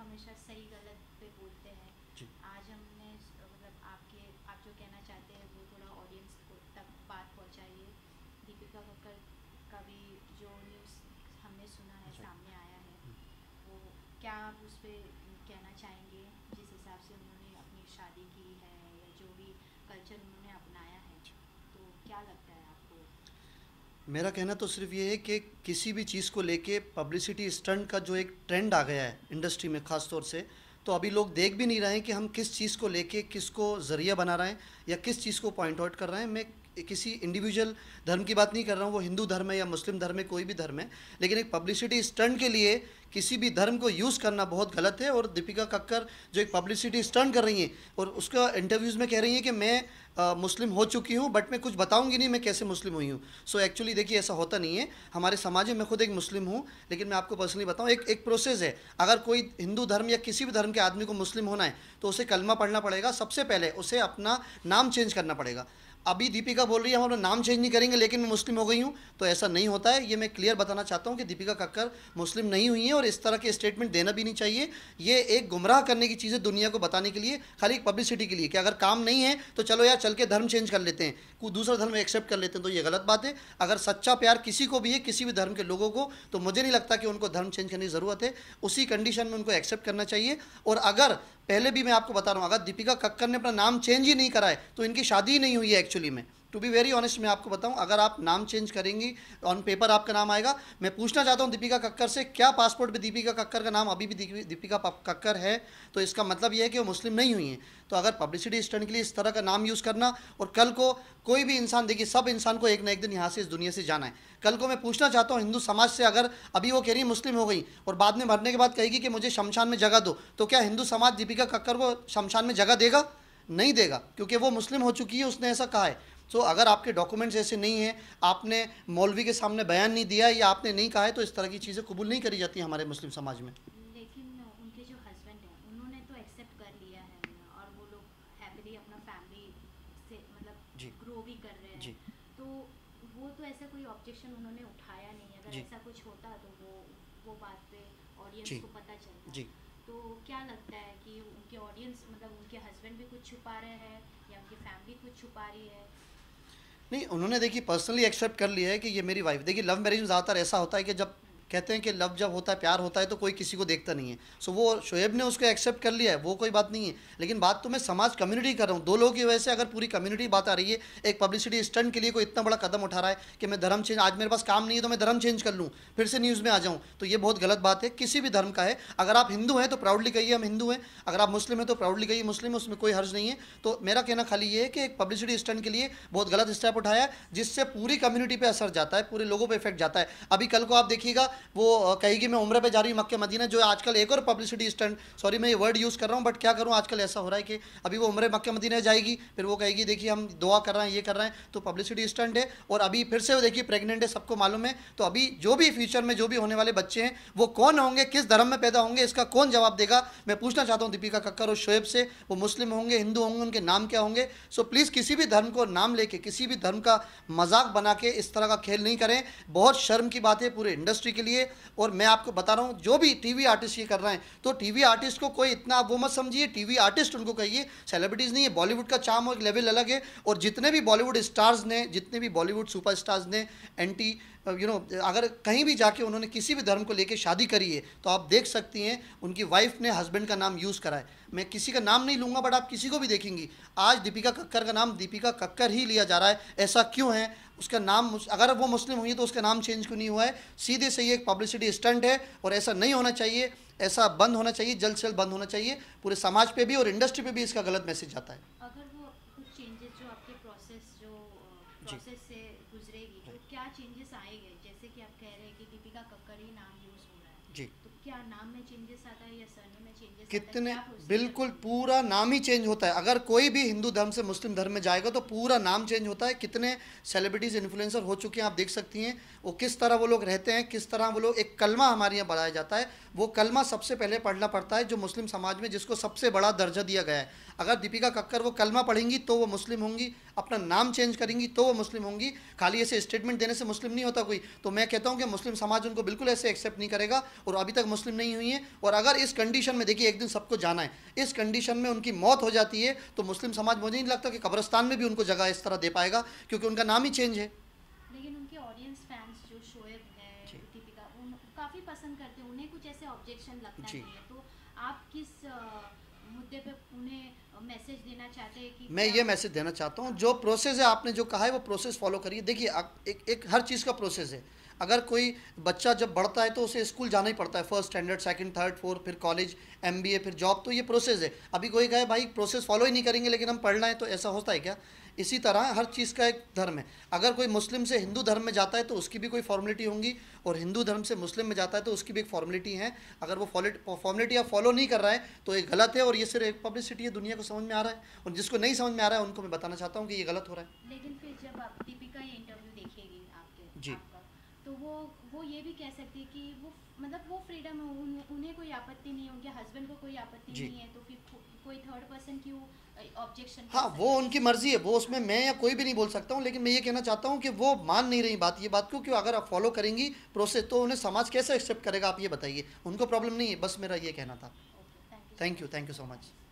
हमेशा सही गलत पे बोलते हैं। आज हमने मतलब आपके आप जो कहना चाहते हैं वो थोड़ा ऑडियंस को तक बात पहुंचाइए। दीपिका कक्कड़ का भी जो न्यूज़ हमने सुना है, सामने आया है, वो क्या आप उस पर कहना चाहेंगे? जिस हिसाब से उन्होंने अपनी शादी की है या जो भी कल्चर उन्होंने अपनाया है, तो क्या लगता है आपको? मेरा कहना तो सिर्फ ये है कि किसी भी चीज़ को लेके पब्लिसिटी स्टंट का जो एक ट्रेंड आ गया है इंडस्ट्री में ख़ास तौर से, तो अभी लोग देख भी नहीं रहे हैं कि हम किस चीज़ को लेके किसको ज़रिया बना रहे हैं या किस चीज़ को पॉइंट आउट कर रहे हैं। मैं किसी इंडिविजुअल धर्म की बात नहीं कर रहा हूँ, वो हिंदू धर्म है या मुस्लिम धर्म है, कोई भी धर्म है, लेकिन एक पब्लिसिटी स्टंट के लिए किसी भी धर्म को यूज़ करना बहुत गलत है। और दीपिका कक्कड़ जो एक पब्लिसिटी स्टंट कर रही हैं और उसका इंटरव्यूज़ में कह रही हैं कि मैं मुस्लिम हो चुकी हूँ बट मैं कुछ बताऊँगी नहीं मैं कैसे मुस्लिम हुई हूँ। सो एक्चुअली देखिए ऐसा होता नहीं है हमारे समाज में। मैं खुद एक मुस्लिम हूँ, लेकिन मैं आपको पर्सनली बताऊँ, एक प्रोसेस है। अगर कोई हिंदू धर्म या किसी भी धर्म के आदमी को मुस्लिम होना है तो उसे कलमा पढ़ना पड़ेगा, सबसे पहले उसे अपना नाम चेंज करना पड़ेगा। अभी दीपिका बोल रही है हम अपना नाम चेंज नहीं करेंगे लेकिन मैं मुस्लिम हो गई हूँ, तो ऐसा नहीं होता है। ये मैं क्लियर बताना चाहता हूँ कि दीपिका कक्कड़ मुस्लिम नहीं हुई है और इस तरह के स्टेटमेंट देना भी नहीं चाहिए। ये एक गुमराह करने की चीज़ है दुनिया को बताने के लिए, खाली एक पब्लिसिटी के लिए कि अगर काम नहीं है तो चलो यार चल के धर्म चेंज कर लेते हैं, कोई दूसरा धर्म एक्सेप्ट कर लेते हैं, तो ये गलत बात है। अगर सच्चा प्यार किसी को भी है, किसी भी धर्म के लोगों को, तो मुझे नहीं लगता कि उनको धर्म चेंज करने की ज़रूरत है। उसी कंडीशन में उनको एक्सेप्ट करना चाहिए। और अगर पहले भी मैं आपको बता रहा हूँ, अगर दीपिका कक्कड़ ने अपना नाम चेंज ही नहीं कराए तो इनकी शादी ही नहीं हुई है एक्चुअली में। टू बी वेरी ऑनेस्ट मैं आपको बताऊं, अगर आप नाम चेंज करेंगी ऑन पेपर आपका नाम आएगा। मैं पूछना चाहता हूं दीपिका कक्कड़ से, क्या पासपोर्ट पे दीपिका कक्कड़ का नाम अभी भी दीपिका कक्कड़ है? तो इसका मतलब यह है कि वो मुस्लिम नहीं हुई हैं। तो अगर पब्लिसिटी स्टंट के लिए इस तरह का नाम यूज़ करना, और कल को कोई भी इंसान, देखिए सब इंसान को एक ना एक दिन यहाँ से इस दुनिया से जाना है। कल को मैं पूछना चाहता हूँ हिंदू समाज से, अगर अभी वो कह रही मुस्लिम हो गई और बाद में मरने के बाद कहेगी कि मुझे शमशान में जगह दो, तो क्या हिंदू समाज दीपिका कक्कड़ को शमशान में जगह देगा? नहीं देगा, क्योंकि वो मुस्लिम हो चुकी है, उसने ऐसा कहा है। तो अगर आपके डॉक्यूमेंट्स ऐसे नहीं हैं, आपने मौलवी के सामने बयान नहीं दिया या आपने नहीं कहा है, तो इस तरह की चीज़ें कबूल नहीं करी जाती हमारे मुस्लिम समाज में। लेकिन उनके जो हस्बैंड हैं उन्होंने तो एक्सेप्ट कर लिया है और वो लोग हैप्पीली अपना फैमिली से मतलब ग्रो भी कर रहे हैं, तो वो तो ऐसा कोई ऑब्जेक्शन उन्होंने उठाया नहीं। अगर ऐसा कुछ होता तो वो बात पे ऑडियंस को पता चलता जी। तो क्या लगता है कि उनके ऑडियंस मतलब उनके हस्बैंड भी कुछ छुपा रहे हैं या उनकी फैमिली कुछ छुपा रही है? नहीं, उन्होंने देखिए पर्सनली एक्सेप्ट कर लिया है कि ये मेरी वाइफ। देखिए लव मैरिज में ज़्यादातर ऐसा होता है कि जब कहते हैं कि लव जब होता है, प्यार होता है, तो कोई किसी को देखता नहीं है। सो वो शोएब ने उसको एक्सेप्ट कर लिया है, वो कोई बात नहीं है। लेकिन बात तो मैं समाज कम्युनिटी कर रहा हूँ, दो लोगों की वजह से अगर पूरी कम्युनिटी बात आ रही है, एक पब्लिसिटी स्टंट के लिए कोई इतना बड़ा कदम उठा रहा है कि मैं धर्म चेंज, आज मेरे पास काम नहीं है तो मैं धर्म चेंज कर लूँ, फिर से न्यूज़ में आ जाऊँ, तो ये बहुत गलत बात है। किसी भी धर्म का है, अगर आप हिंदू हैं तो प्राउडली कहिए हम हिंदू हैं, अगर आप मुस्लिम हैं तो प्राउडली कहिए मुस्लिम, उसमें कोई हर्ज नहीं है। तो मेरा कहना खाली ये है कि एक पब्लिसिटी स्टंट के लिए बहुत गलत स्टेप उठाया है, जिससे पूरी कम्युनिटी पर असर जाता है, पूरे लोगों पर इफेक्ट जाता है। अभी कल को आप देखिएगा वो कहेगी मैं उम्र पे जा रही हूँ मक्के मदीना, जो आजकल एक और पब्लिसिटी स्टंट, सॉरी मैं ये वर्ड यूज़ कर रहा हूँ बट क्या करूँ, आजकल ऐसा हो रहा है कि अभी वो उम्र मक्के मदीना जाएगी, फिर वो कहेगी देखिए हम दुआ कर रहे हैं, ये कर रहे हैं, तो पब्लिसिटी स्टंट है। और अभी फिर से वो देखिए प्रेग्नेंट है, सबको मालूम है, तो अभी जो भी फ्यूचर में जो भी होने वाले बच्चे हैं वो कौन होंगे, किस धर्म में पैदा होंगे, इसका कौन जवाब देगा? मैं पूछना चाहता हूँ दीपिका कक्कड़ और शोएब से, वो मुस्लिम होंगे, हिंदू होंगे, उनके नाम क्या होंगे? सो प्लीज़ किसी भी धर्म को नाम लेके, किसी भी धर्म का मजाक बना के इस तरह का खेल नहीं करें। बहुत शर्म की बात है पूरे इंडस्ट्री के लिए। और मैं आपको बता रहा हूं जो भी टीवी आर्टिस्ट ये कर रहे हैं, तो टीवी आर्टिस्ट को कोई इतना वो मत समझिए, टीवी आर्टिस्ट उनको कहिए, सेलिब्रिटीज नहीं है। बॉलीवुड का चार्म और लेवल अलग है, और जितने भी बॉलीवुड स्टार्स ने, जितने भी बॉलीवुड सुपरस्टार्स ने एंटी अगर कहीं भी जाके उन्होंने किसी भी धर्म को लेके शादी करी है, तो आप देख सकती हैं उनकी वाइफ ने हस्बैंड का नाम यूज़ करा है। मैं किसी का नाम नहीं लूँगा बट आप किसी को भी देखेंगी, आज दीपिका कक्कड़ का नाम दीपिका कक्कड़ ही लिया जा रहा है। ऐसा क्यों है? उसका नाम, अगर वो मुस्लिम हुई है तो उसका नाम चेंज क्यों नहीं हुआ है? सीधे से ये एक पब्लिसिटी स्टंट है और ऐसा नहीं होना चाहिए, ऐसा बंद होना चाहिए, जल्द से जल्द बंद होना चाहिए। पूरे समाज पे भी और इंडस्ट्री पे भी इसका गलत मैसेज जाता है। अगर वो कुछ चेंजेस जो आपके प्रोसेस से गुजरेगी, तो क्या चेंजेस आएंगे? जैसे कि आप कह रहे हैं कि दीपिका कक्कड़ ही नाम यूज़ हो रहा है जी, तो क्या नाम में चेंजेस आता है या सरनेम में चेंजेस? कितने, बिल्कुल पूरा नाम ही चेंज होता है। अगर कोई भी हिंदू धर्म से मुस्लिम धर्म में जाएगा तो पूरा नाम चेंज होता है। कितने सेलिब्रिटीज़, इन्फ्लुएंसर हो चुके हैं, आप देख सकती हैं। वो किस तरह वो लोग रहते हैं, किस तरह वो लोग, एक कलमा हमारे यहाँ बढ़ाया जाता है, वो कलमा सबसे पहले पढ़ना पड़ता है जो मुस्लिम समाज में जिसको सबसे बड़ा दर्जा दिया गया है। अगर दीपिका कक्कर वो कलमा पढ़ेंगी तो वो मुस्लिम होंगी, अपना नाम चेंज करेंगी तो वो मुस्लिम होंगी। खाली ऐसे स्टेटमेंट देने से मुस्लिम नहीं होता कोई, तो मैं कहता हूँ कि मुस्लिम समाज उनको बिल्कुल ऐसे एक्सेप्ट नहीं करेगा और अभी तक मुस्लिम नहीं हुई है। और अगर इस कंडीशन में, देखिए एक दिन सबको जाना है, इस कंडीशन में उनकी मौत हो जाती है तो मुस्लिम समाज मुझे नहीं लगता कि कब्रिस्तान में भी उनको जगह इस तरह दे पाएगा, क्योंकि उनका नाम ही चेंज है। लेकिन उनके ऑडियंस फैंस जो शोएब है, दीपिका, उन काफ़ी पसंद करते हैं, उन्हें कुछ ऐसे ऑब्जेक्शन लगता है, तो आप किस मुद्दे पे उन्हें मैसेज देना चाहते हैं? कि मैं ये मैसेज देना चाहता हूँ, जो प्रोसेस है आपने जो कहा है वो प्रोसेस फॉलो करिए। देखिए एक हर चीज़ का प्रोसेस है। अगर कोई बच्चा जब बढ़ता है तो उसे स्कूल जाना ही पड़ता है, first standard, second, third, fourth, फिर कॉलेज, MBA, फिर जॉब, तो ये प्रोसेस है। अभी कोई कहे भाई प्रोसेस फॉलो ही नहीं करेंगे लेकिन हम पढ़ना है, तो ऐसा होता है क्या? इसी तरह हर चीज़ का एक धर्म है। अगर कोई मुस्लिम से हिंदू धर्म में जाता है तो उसकी भी कोई फॉर्मेलिटी होंगी, और हिंदू धर्म से मुस्लिम में जाता है तो उसकी भी एक फॉर्मेलिटी है। अगर वो फॉर्मेलिटी आप फॉलो नहीं कर रहा है तो ये गलत है, और ये सिर्फ एक पब्लिसिटी है, दुनिया को समझ में आ रहा है। और जिसको नहीं समझ में आ रहा है उनको मैं बताना चाहता हूँ कि ये गलत हो रहा है। लेकिन फिर जब आप दीपिका ये इंटरव्यू देखेगी आपके, जी, तो वो ये भी कह सकती है कि वो मतलब वो फ्रीडम है, उन्हें कोई आपत्ति नहीं है, उनके हस्बैंड को कोई आपत्ति नहीं है, तो फिर कोई थर्ड पर्सन क्यों ऑब्जेक्शन? हाँ, वो उनकी मर्जी है, वो उसमें मैं या कोई भी नहीं बोल सकता हूँ। लेकिन मैं ये कहना चाहता हूँ कि वो मान नहीं रही बात, ये बात क्यों, अगर आप फॉलो करेंगी प्रोसेस तो उन्हें समाज कैसे एक्सेप्ट करेगा, आप ये बताइए। उनको प्रॉब्लम नहीं है, बस मेरा ये कहना था। Thank you so much.